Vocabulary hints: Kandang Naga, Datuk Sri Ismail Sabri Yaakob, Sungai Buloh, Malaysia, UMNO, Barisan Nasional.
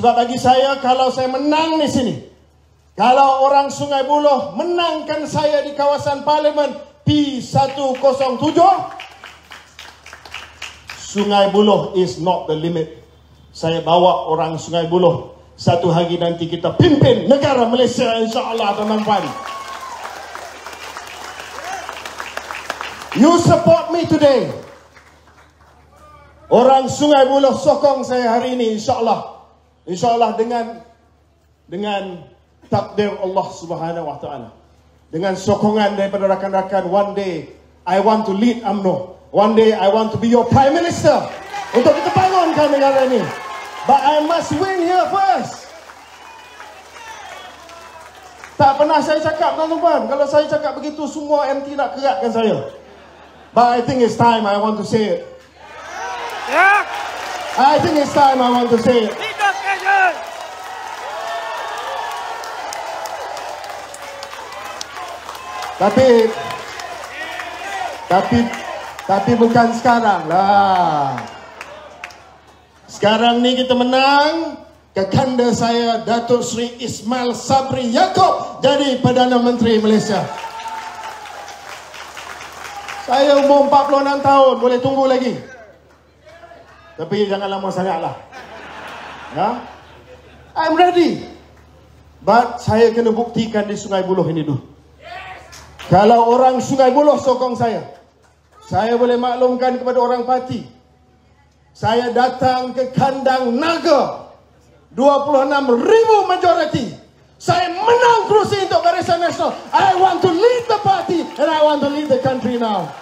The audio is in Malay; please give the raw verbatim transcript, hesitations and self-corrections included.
Sebab bagi saya, kalau saya menang di sini, kalau orang Sungai Buloh menangkan saya di kawasan parlimen P satu kosong tujuh, Sungai Buloh is not the limit. Saya bawa orang Sungai Buloh. Satu hari nanti kita pimpin negara Malaysia, insya-Allah, teman-teman. You support me today. Orang Sungai Buloh sokong saya hari ini, insya-Allah. Insya-Allah dengan dengan takdir Allah Subhanahu wa taala. Dengan sokongan daripada rakan-rakan, one day I want to lead U M N O. One day I want to be your prime minister. Untuk kita bangunkan negara ini. But I must win here first. Tak pernah saya cakap, tuan-tuan. Kalau saya cakap begitu, semua M T nak keratkan saya. But I think it's time I want to say it. Yeah. I think it's time I want to say it. Tapi, tapi, tapi bukan sekarang lah. Sekarang ni kita menang, kekanda saya Datuk Sri Ismail Sabri Yaakob jadi Perdana Menteri Malaysia. Saya umur empat puluh enam tahun, boleh tunggu lagi. Tapi jangan lama sangatlah. Ya? I'm ready. But saya kena buktikan di Sungai Buloh ini dulu. Kalau orang Sungai Buloh sokong saya, saya boleh maklumkan kepada orang parti. Saya datang ke Kandang Naga, dua puluh enam ribu majoriti. Saya menang kerusi untuk Barisan Nasional. I want to lead the party and I want to lead the country now.